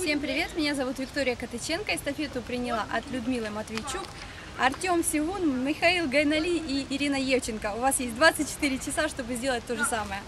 Всем привет, меня зовут Виктория Котыченко. Эстафету приняла от Людмилы Матвейчук, Артем Сигун, Михаил Гайнали и Ирина Евченко. У вас есть 24 часа, чтобы сделать то же самое.